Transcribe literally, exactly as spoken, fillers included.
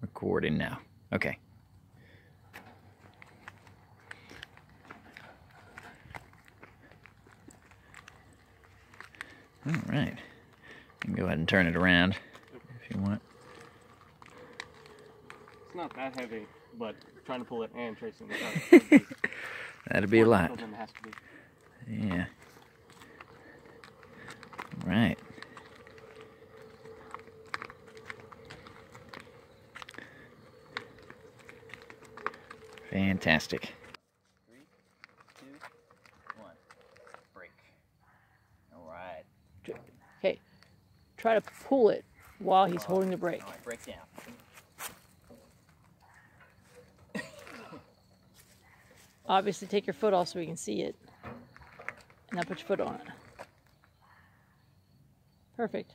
Recording now. Okay. All right. You can go ahead and turn it around if you want. It's not that heavy, but trying to pull it and tracing it out. That'd be a lot. Has to be. Yeah. All right. Fantastic. Three, two, one, break. All right. Hey, try to pull it while he's oh, holding the brake. All right, break down. Obviously, take your foot off so we can see it. And now put your foot on it. Perfect.